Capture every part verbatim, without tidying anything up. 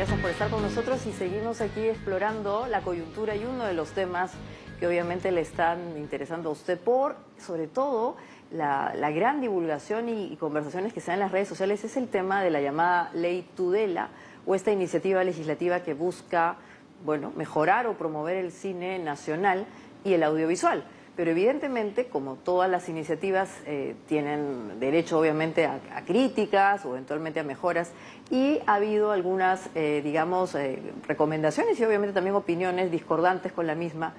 Gracias por estar con nosotros y seguimos aquí explorando la coyuntura y uno de los temas que obviamente le están interesando a usted por, sobre todo, la, la gran divulgación y, y conversaciones que se dan en las redes sociales es el tema de la llamada Ley Tudela o esta iniciativa legislativa que busca, bueno, mejorar o promover el cine nacional y el audiovisual. Pero evidentemente, como todas las iniciativas, eh, tienen derecho obviamente a, a críticas o eventualmente a mejoras, y ha habido algunas, eh, digamos, eh, recomendaciones y obviamente también opiniones discordantes con la misma,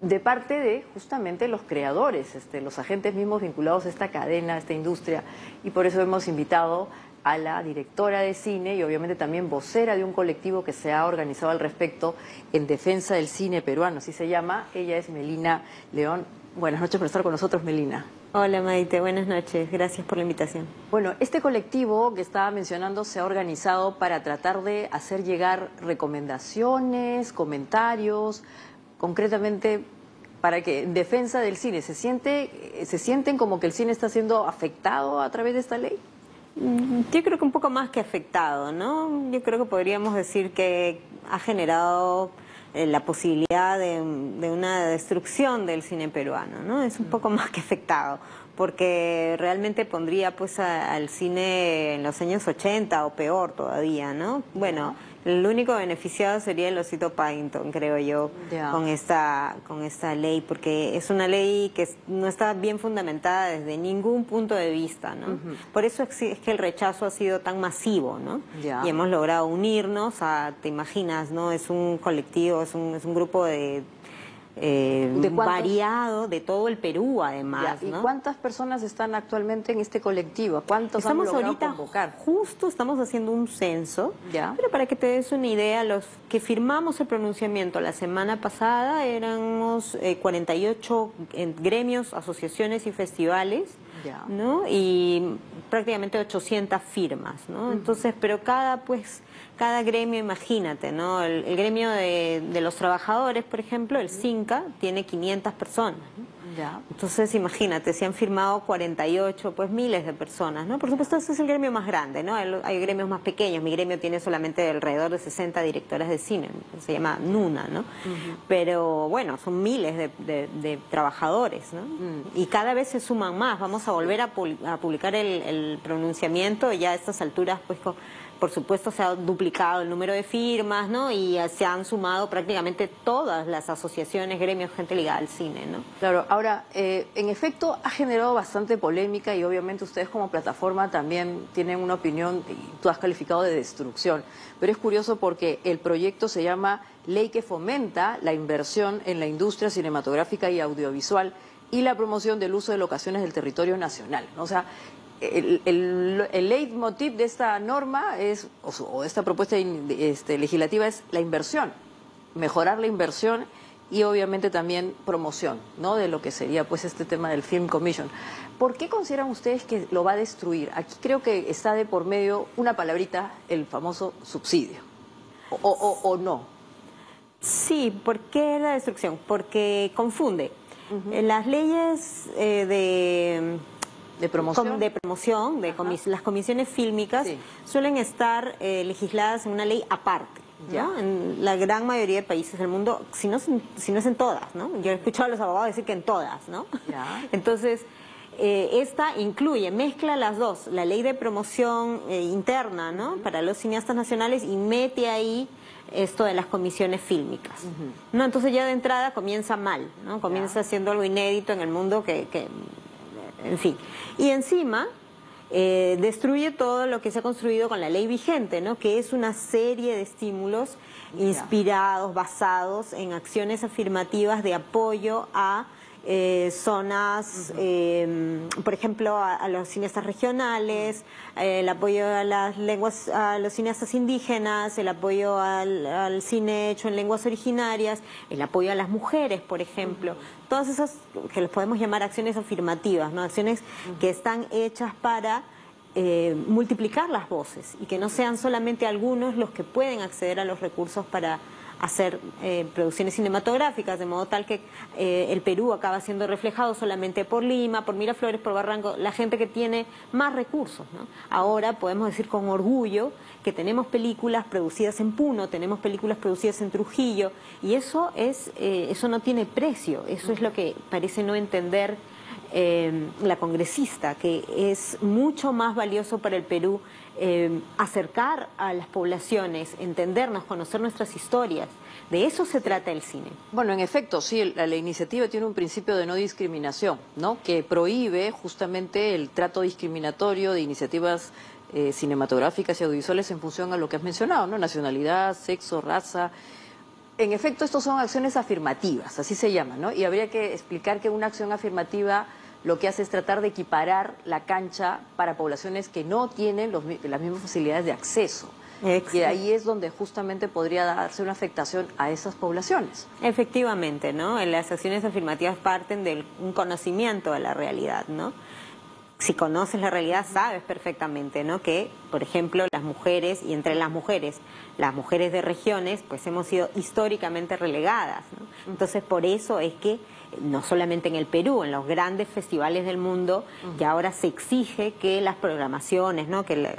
de parte de justamente los creadores, este, los agentes mismos vinculados a esta cadena, a esta industria, y por eso hemos invitado a la directora de cine y obviamente también vocera de un colectivo que se ha organizado al respecto en defensa del cine peruano, así se llama. Ella es Melina León. Buenas noches por estar con nosotros, Melina. Hola, Maite, buenas noches, gracias por la invitación. Bueno, este colectivo que estaba mencionando se ha organizado para tratar de hacer llegar recomendaciones, comentarios, concretamente para que en defensa del cine. ¿Se siente, se sienten como que el cine está siendo afectado a través de esta ley? Yo creo que un poco más que afectado, ¿no? Yo creo que podríamos decir que ha generado eh, la posibilidad de, de una destrucción del cine peruano, ¿no? Es un poco más que afectado, porque realmente pondría pues a, al cine en los años ochenta o peor todavía, ¿no? Bueno, el único beneficiado sería el osito Paddington, creo yo, yeah. con esta con esta ley, porque es una ley que no está bien fundamentada desde ningún punto de vista, ¿no? Uh-huh. Por eso es que el rechazo ha sido tan masivo, ¿no? Yeah. Y hemos logrado unirnos a, te imaginas, ¿no? Es un colectivo, es un, es un grupo de... Eh, ¿De variado de todo el Perú, además. Ya, ¿y ¿no? cuántas personas están actualmente en este colectivo? ¿Cuántos estamos han logrado ahorita convocar? Justo estamos haciendo un censo, ya. Pero para que te des una idea, los que firmamos el pronunciamiento la semana pasada éramos eh, cuarenta y ocho eh, gremios, asociaciones y festivales, ya. ¿no? Y prácticamente ochocientas firmas, ¿no? Uh-huh. Entonces, pero cada pues cada gremio, imagínate, ¿no? El, el gremio de, de los trabajadores, por ejemplo, el SINCA, tiene quinientas personas, ¿no? Ya. Entonces, imagínate, se han firmado cuarenta y ocho, pues miles de personas, ¿no? Por supuesto, ese es el gremio más grande, ¿no? Hay, hay gremios más pequeños. Mi gremio tiene solamente alrededor de sesenta directoras de cine, se llama Nuna, ¿no? Uh-huh. Pero, bueno, son miles de, de, de trabajadores, ¿no? Uh-huh. Y cada vez se suman más. Vamos a volver a, pul a publicar el, el pronunciamiento ya a estas alturas, pues, con... Por supuesto, se ha duplicado el número de firmas, ¿no? Y se han sumado prácticamente todas las asociaciones, gremios, gente ligada al cine, ¿no? Claro. Ahora, eh, en efecto, ha generado bastante polémica y obviamente ustedes como plataforma también tienen una opinión, tú has calificado de destrucción. Pero es curioso porque el proyecto se llama Ley que fomenta la inversión en la industria cinematográfica y audiovisual y la promoción del uso de locaciones del territorio nacional, ¿no? O sea... El, el, el leitmotiv de esta norma es, o, su, o de esta propuesta in, este, legislativa es la inversión, mejorar la inversión y obviamente también promoción, ¿no? De lo que sería pues este tema del Film Commission. ¿Por qué consideran ustedes que lo va a destruir? Aquí creo que está de por medio una palabrita, el famoso subsidio, o, o, o no. Sí, ¿por qué la destrucción? Porque confunde. Uh-huh. Las leyes eh, de... ¿De promoción? De promoción, de comis las comisiones fílmicas sí. suelen estar eh, legisladas en una ley aparte, ya. ¿no? En la gran mayoría de países del mundo, si no, si no es en todas, ¿no? Yo he escuchado a los abogados decir que en todas, ¿no? Ya. Entonces, eh, esta incluye, mezcla las dos, la ley de promoción eh, interna, ¿no? Uh-huh. Para los cineastas nacionales y mete ahí esto de las comisiones fílmicas. Uh-huh. ¿No? Entonces ya de entrada comienza mal, ¿no? Comienza siendo algo inédito en el mundo que... que En fin, y encima eh, destruye todo lo que se ha construido con la ley vigente, ¿no? Que es una serie de estímulos yeah. inspirados, basados en acciones afirmativas de apoyo a eh, zonas, uh-huh. eh, por ejemplo, a, a los cineastas regionales, uh-huh. eh, el apoyo a las lenguas, a los cineastas indígenas, el apoyo al, al cine hecho en lenguas originarias, el apoyo a las mujeres, por ejemplo. Uh-huh. Todas esas que los podemos llamar acciones afirmativas, ¿no? Acciones que están hechas para eh, multiplicar las voces y que no sean solamente algunos los que pueden acceder a los recursos para hacer eh, producciones cinematográficas, de modo tal que eh, el Perú acaba siendo reflejado solamente por Lima, por Miraflores, por Barranco, la gente que tiene más recursos, ¿no? Ahora podemos decir con orgullo que tenemos películas producidas en Puno, tenemos películas producidas en Trujillo, y eso es eh, eso no tiene precio, eso es lo que parece no entender eh, la congresista, que es mucho más valioso para el Perú Eh, acercar a las poblaciones, entendernos, conocer nuestras historias. De eso se trata el cine. Bueno, en efecto, sí, la, la iniciativa tiene un principio de no discriminación, ¿no? Que prohíbe justamente el trato discriminatorio de iniciativas eh, cinematográficas y audiovisuales en función a lo que has mencionado, ¿no? Nacionalidad, sexo, raza. En efecto, estos son acciones afirmativas, así se llama, ¿no? Y habría que explicar que una acción afirmativa lo que hace es tratar de equiparar la cancha para poblaciones que no tienen los, las mismas facilidades de acceso. Excelente. Y ahí es donde justamente podría darse una afectación a esas poblaciones. Efectivamente, ¿no? Las acciones afirmativas parten de un conocimiento de la realidad, ¿no? Si conoces la realidad, sabes perfectamente, ¿no? Que, por ejemplo, las mujeres, y entre las mujeres, las mujeres de regiones, pues hemos sido históricamente relegadas, ¿no? Entonces, por eso es que, no solamente en el Perú, en los grandes festivales del mundo, ya ahora se exige que las programaciones, ¿no? Que la,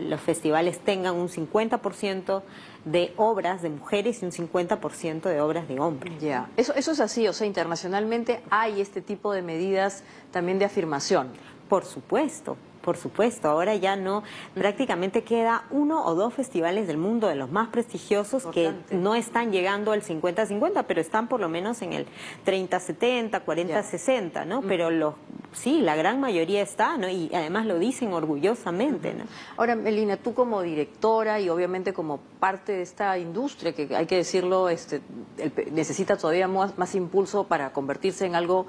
los festivales tengan un cincuenta por ciento de obras de mujeres y un cincuenta por ciento de obras de hombres. Ya, eso, eso es así, o sea, internacionalmente hay este tipo de medidas también de afirmación. Por supuesto, por supuesto. Ahora ya no, prácticamente queda uno o dos festivales del mundo de los más prestigiosos importante, que no están llegando al cincuenta cincuenta, pero están por lo menos en el treinta setenta, cuarenta sesenta, ¿no? Pero los, sí, la gran mayoría está, ¿no? Y además lo dicen orgullosamente, ¿no? Ahora, Melina, tú como directora y obviamente como parte de esta industria, que hay que decirlo, este, el, necesita todavía más, más impulso para convertirse en algo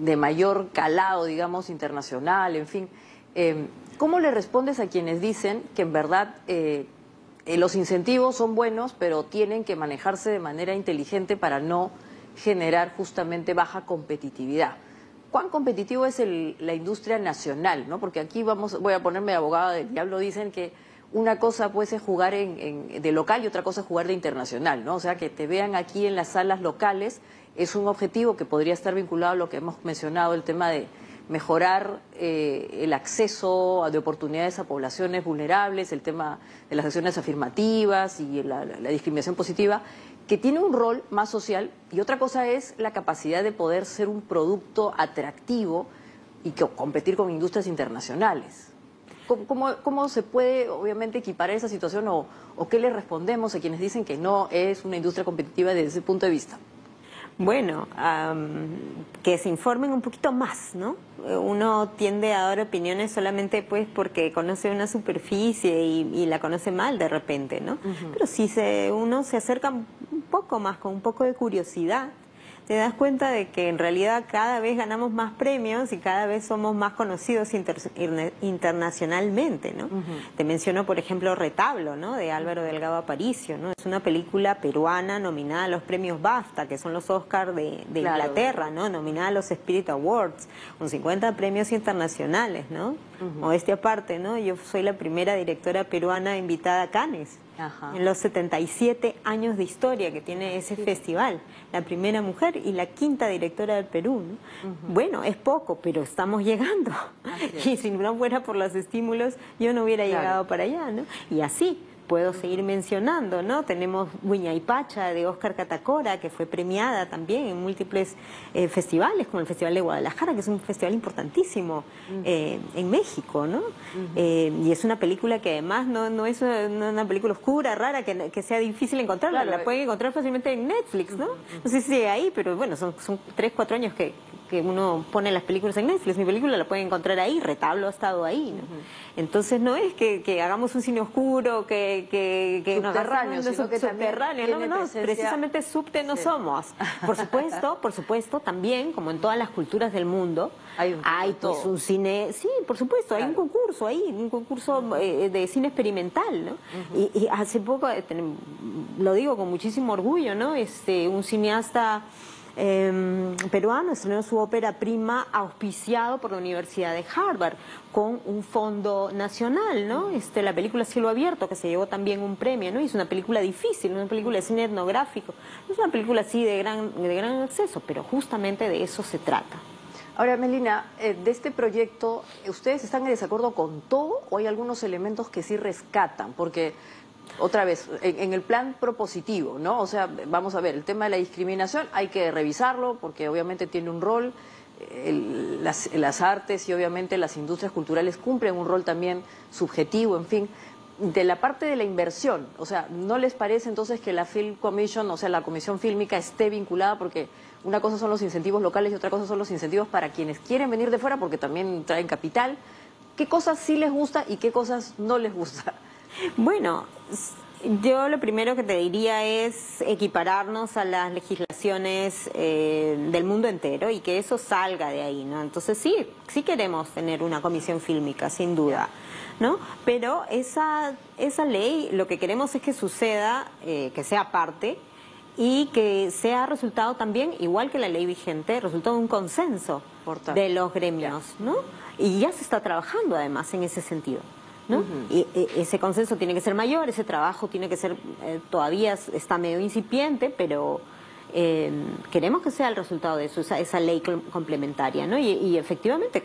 de mayor calado, digamos, internacional, en fin. Eh, ¿Cómo le respondes a quienes dicen que en verdad eh, eh, los incentivos son buenos, pero tienen que manejarse de manera inteligente para no generar justamente baja competitividad? ¿Cuán competitivo es el, la industria nacional, ¿no? Porque aquí vamos, voy a ponerme de abogada del diablo, dicen que una cosa pues es jugar en, en, de local y otra cosa es jugar de internacional, ¿no? O sea, que te vean aquí en las salas locales es un objetivo que podría estar vinculado a lo que hemos mencionado, el tema de mejorar eh, el acceso de oportunidades a poblaciones vulnerables, el tema de las acciones afirmativas y la, la, la discriminación positiva, que tiene un rol más social, y otra cosa es la capacidad de poder ser un producto atractivo y que, competir con industrias internacionales. ¿Cómo, cómo se puede, obviamente, equipar esa situación o, o qué le respondemos a quienes dicen que no es una industria competitiva desde ese punto de vista? Bueno, um, que se informen un poquito más, ¿no? Uno tiende a dar opiniones solamente pues porque conoce una superficie y, y la conoce mal de repente, ¿no? Uh-huh. Pero si se, uno se acerca un poco más, con un poco de curiosidad, te das cuenta de que en realidad cada vez ganamos más premios y cada vez somos más conocidos inter internacionalmente, ¿no? Uh-huh. Te menciono, por ejemplo, Retablo, ¿no? De Álvaro Delgado Aparicio, ¿no? Es una película peruana nominada a los premios BAFTA, que son los Oscar de, de claro, Inglaterra, ¿no? Nominada a los Spirit Awards, con cincuenta premios internacionales, ¿no? Uh-huh. Modestia aparte, ¿no? Yo soy la primera directora peruana invitada a Cannes. Ajá. En los setenta y siete años de historia que tiene ese sí. festival, la primera mujer y la quinta directora del Perú, ¿no? Uh-huh. Bueno, es poco, pero estamos llegando. Es. Y si no fuera por los estímulos, yo no hubiera claro. llegado para allá, ¿no? Y así puedo seguir mencionando, ¿no? Tenemos Wiñay Pacha de Oscar Catacora, que fue premiada también en múltiples eh, festivales, como el Festival de Guadalajara, que es un festival importantísimo eh, en México, ¿no? Uh-huh. eh, y es una película que además no, no es una, una película oscura, rara, que, que sea difícil encontrarla, claro, la pueden encontrar fácilmente en Netflix, ¿no? Uh-huh. No sé si ahí, pero bueno, son, son tres, cuatro años que, que uno pone las películas en Netflix, mi película la pueden encontrar ahí, Retablo ha estado ahí, ¿no? Uh-huh. Entonces no es que, que hagamos un cine oscuro, que que, que subterráneos, sino que subterráneo, no, no, presencia... precisamente subte no sí. somos. Por supuesto, por supuesto, también, como en todas las culturas del mundo, hay, un, hay pues, un cine, sí, por supuesto, claro. hay un concurso ahí, un concurso uh-huh. eh, de cine experimental, ¿no? Uh-huh. y, y hace poco, lo digo con muchísimo orgullo, ¿no? Este, un cineasta eh, peruano estrenó su ópera prima auspiciado por la Universidad de Harvard con un fondo nacional, ¿no? Este, la película Cielo Abierto, que se llevó también un premio, ¿no? Y es una película difícil, una película de cine etnográfico, no es una película así de gran, de gran acceso, pero justamente de eso se trata. Ahora, Melina, eh, de este proyecto, ¿ustedes están en desacuerdo con todo o hay algunos elementos que sí rescatan? Porque, otra vez, en, en el plan propositivo, ¿no? O sea, vamos a ver, el tema de la discriminación hay que revisarlo porque obviamente tiene un rol, el, las, las artes y obviamente las industrias culturales cumplen un rol también subjetivo, en fin. De la parte de la inversión, o sea, ¿no les parece entonces que la Film Commission, o sea, la Comisión Fílmica esté vinculada? Porque una cosa son los incentivos locales y otra cosa son los incentivos para quienes quieren venir de fuera, porque también traen capital. ¿Qué cosas sí les gusta y qué cosas no les gusta? Bueno, yo lo primero que te diría es equipararnos a las legislaciones eh, del mundo entero y que eso salga de ahí, ¿no? Entonces sí, sí queremos tener una comisión fílmica, sin duda, ¿no? Pero esa, esa ley, lo que queremos es que suceda, eh, que sea parte y que sea resultado también, igual que la ley vigente, resultado de un consenso de los gremios, ¿no? Y ya se está trabajando además en ese sentido, ¿no? Uh-huh. Y, e, ese consenso tiene que ser mayor, ese trabajo tiene que ser, eh, todavía está medio incipiente, pero eh, queremos que sea el resultado de eso, esa, esa ley complementaria, ¿no? Y, y efectivamente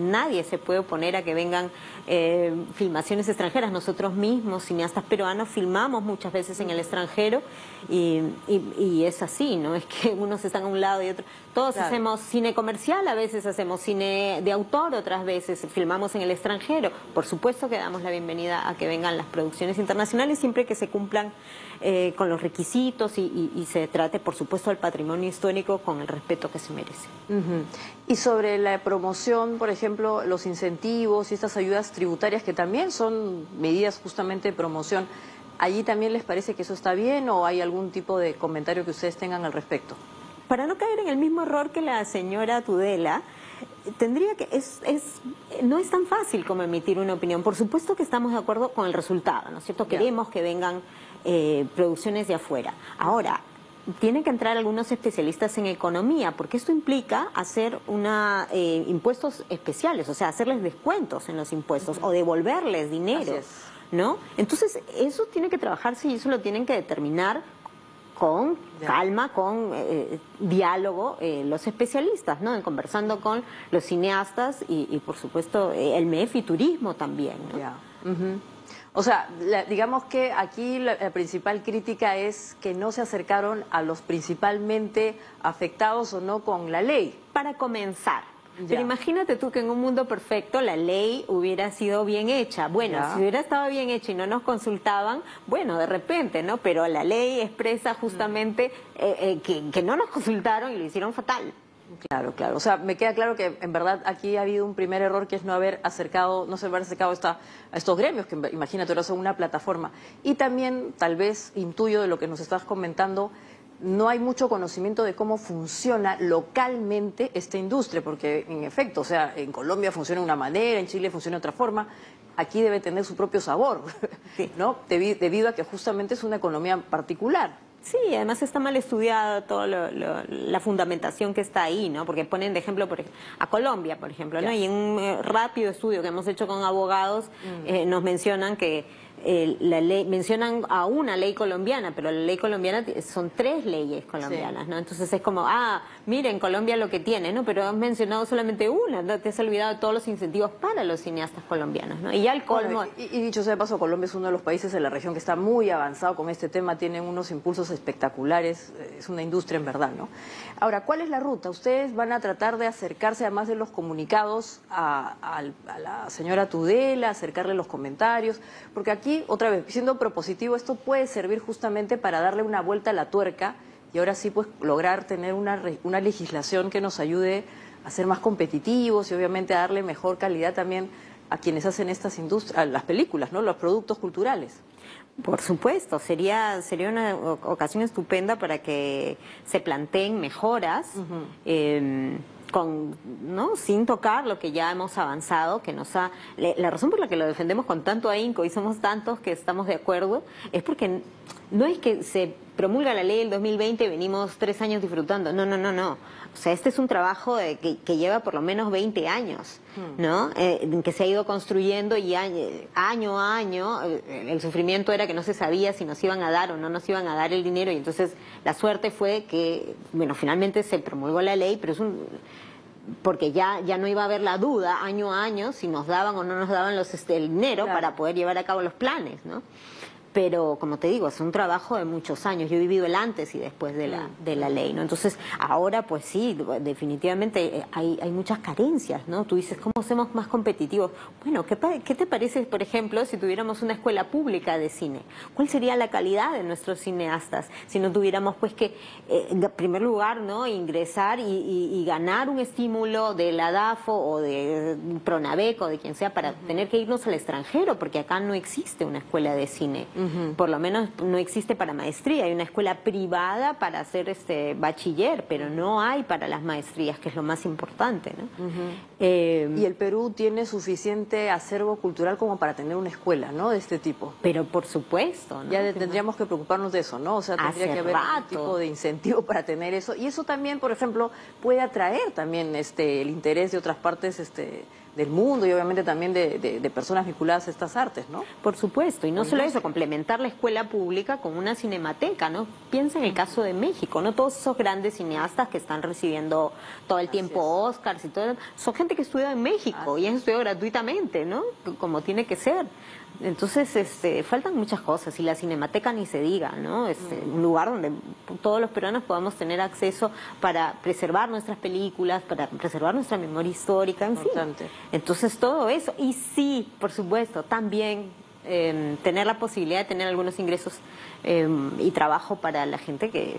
nadie se puede oponer a que vengan eh, filmaciones extranjeras. Nosotros mismos, cineastas peruanos, filmamos muchas veces en el extranjero y, y, y es así, ¿no? Es que unos están a un lado y otros. Todos claro. hacemos cine comercial, a veces hacemos cine de autor, otras veces filmamos en el extranjero. Por supuesto que damos la bienvenida a que vengan las producciones internacionales siempre que se cumplan eh, con los requisitos y, y, y se trate, por supuesto, al patrimonio histórico con el respeto que se merece. Uh-huh. Y sobre la promoción, por ejemplo, los incentivos y estas ayudas tributarias que también son medidas justamente de promoción, ¿allí también les parece que eso está bien o hay algún tipo de comentario que ustedes tengan al respecto? Para no caer en el mismo error que la señora Tudela, tendría que es, es no es tan fácil como emitir una opinión. Por supuesto que estamos de acuerdo con el resultado, ¿no es cierto? Yeah. Queremos que vengan eh, producciones de afuera. Ahora, tienen que entrar algunos especialistas en economía, porque esto implica hacer una eh, impuestos especiales, o sea, hacerles descuentos en los impuestos uh-huh. o devolverles dinero, ¿no? Entonces, eso tiene que trabajarse y eso lo tienen que determinar con calma, con eh, diálogo, eh, los especialistas, ¿no? En conversando con los cineastas y, y por supuesto, eh, el M E F y turismo también, ¿no? Yeah. Uh-huh. O sea, la, digamos que aquí la, la principal crítica es que no se acercaron a los principalmente afectados o no con la ley. Para comenzar. Ya. Pero imagínate tú que en un mundo perfecto la ley hubiera sido bien hecha. Bueno, ya. si hubiera estado bien hecha y no nos consultaban, bueno, de repente, ¿no? Pero la ley expresa justamente eh, eh, que, que no nos consultaron y lo hicieron fatal. Claro, claro. O sea, me queda claro que en verdad aquí ha habido un primer error que es no haber acercado, no se haber acercado esta, a estos gremios, que imagínate, ahora son una plataforma. Y también, tal vez, intuyo de lo que nos estás comentando, no hay mucho conocimiento de cómo funciona localmente esta industria, porque en efecto, o sea, en Colombia funciona de una manera, en Chile funciona de otra forma, aquí debe tener su propio sabor, ¿no? Debi- debido a que justamente es una economía particular. Sí, además está mal estudiado toda la fundamentación que está ahí, ¿no? Porque ponen de ejemplo por, a Colombia, por ejemplo, ¿no? Y en un eh, rápido estudio que hemos hecho con abogados mm. eh, nos mencionan que eh, la ley, mencionan a una ley colombiana, pero la ley colombiana son tres leyes colombianas, sí. ¿no? Entonces es como, ah, miren, Colombia lo que tiene, ¿no? Pero has mencionado solamente una, ¿no? Te has olvidado de todos los incentivos para los cineastas colombianos, ¿no? Y ya el colmo... Bueno, y, y dicho sea de paso, Colombia es uno de los países de la región que está muy avanzado con este tema, tienen unos impulsos espectaculares, es una industria en verdad, ¿no? Ahora, ¿cuál es la ruta? Ustedes van a tratar de acercarse, además de los comunicados, a, a, a la señora Tudela, acercarle los comentarios, porque aquí, otra vez, siendo propositivo, esto puede servir justamente para darle una vuelta a la tuerca y ahora sí, pues, lograr tener una, una legislación que nos ayude a ser más competitivos y obviamente a darle mejor calidad también a quienes hacen estas industrias, a las películas, ¿no? Los productos culturales. Por supuesto, sería sería una ocasión estupenda para que se planteen mejoras, uh-huh. eh, con, ¿no? sin tocar lo que ya hemos avanzado, que nos ha... La razón por la que lo defendemos con tanto ahínco y somos tantos que estamos de acuerdo es porque no es que se promulga la ley del dos mil veinte y venimos tres años disfrutando. No, no, no, no. O sea, este es un trabajo de que, que lleva por lo menos veinte años, ¿no? Eh, que se ha ido construyendo y año, año a año el sufrimiento era que no se sabía si nos iban a dar o no nos iban a dar el dinero, y entonces la suerte fue que, bueno, finalmente se promulgó la ley, pero es un... porque ya, ya no iba a haber la duda año a año si nos daban o no nos daban los, este, el dinero, claro, para poder llevar a cabo los planes, ¿no? Pero, como te digo, es un trabajo de muchos años. Yo he vivido el antes y después de la, de la ley, ¿no? Entonces, ahora, pues sí, definitivamente hay, hay muchas carencias, ¿no? Tú dices, ¿cómo hacemos más competitivos? Bueno, ¿qué, ¿qué te parece, por ejemplo, si tuviéramos una escuela pública de cine? ¿Cuál sería la calidad de nuestros cineastas? Si no tuviéramos, pues, que, eh, en primer lugar, ¿no?, ingresar y, y, y ganar un estímulo de la DAFO o de ProNAVEC o de quien sea para uh-huh. tener que irnos al extranjero, porque acá no existe una escuela de cine. Uh-huh. Por lo menos no existe para maestría. Hay una escuela privada para hacer este bachiller, pero no hay para las maestrías, que es lo más importante, ¿no? Uh-huh. eh, y el Perú tiene suficiente acervo cultural como para tener una escuela, ¿no?, de este tipo. Pero por supuesto, ¿no? Ya de, tendríamos que preocuparnos de eso, ¿no? O sea, tendría Hace que haber rato. un tipo de incentivo para tener eso. Y eso también, por ejemplo, puede atraer también este el interés de otras partes este del mundo y obviamente también de, de, de personas vinculadas a estas artes, ¿no? Por supuesto, y no solo eso, complementar la escuela pública con una cinemateca, ¿no? Piensa en el caso de México, ¿no? Todos esos grandes cineastas que están recibiendo todo el tiempo Oscars y todo, son gente que estudia en México y han estudiado gratuitamente, ¿no? Como tiene que ser. Entonces, este, faltan muchas cosas, y la cinemateca ni se diga, ¿no? Es mm. un lugar donde todos los peruanos podamos tener acceso para preservar nuestras películas, para preservar nuestra memoria histórica, en Importante. fin. Entonces, todo eso. Y sí, por supuesto, también eh, tener la posibilidad de tener algunos ingresos eh, y trabajo para la gente que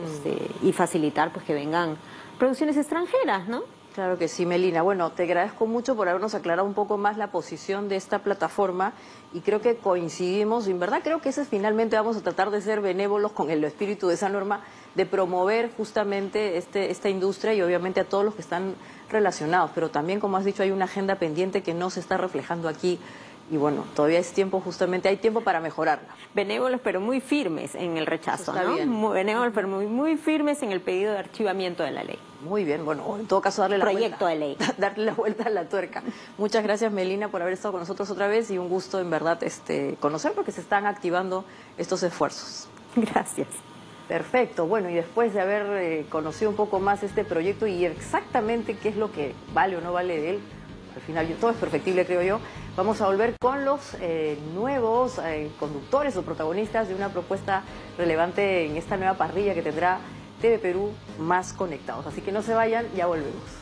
mm. este, y facilitar, pues, que vengan producciones extranjeras, ¿no? Claro que sí, Melina. Bueno, te agradezco mucho por habernos aclarado un poco más la posición de esta plataforma, y creo que coincidimos, y en verdad creo que ese es, finalmente vamos a tratar de ser benévolos con el espíritu de esa norma, de promover justamente este, esta industria y obviamente a todos los que están relacionados, pero también, como has dicho, hay una agenda pendiente que no se está reflejando aquí. Y bueno, todavía es tiempo, justamente, hay tiempo para mejorarla. Benévolos, pero muy firmes en el rechazo, ¿no? Muy, benévolos, pero muy, muy firmes en el pedido de archivamiento de la ley. Muy bien, bueno, en todo caso, darle la vuelta. Proyecto de ley. Darle la vuelta a la tuerca. Muchas gracias, Melina, por haber estado con nosotros otra vez, y un gusto, en verdad, este, conocer, porque se están activando estos esfuerzos. Gracias. Perfecto, bueno, y después de haber eh, conocido un poco más este proyecto y exactamente qué es lo que vale o no vale de él, al final todo es perfectible, creo yo. Vamos a volver con los eh, nuevos eh, conductores o protagonistas de una propuesta relevante en esta nueva parrilla que tendrá T V Perú Más Conectados. Así que no se vayan, ya volvemos.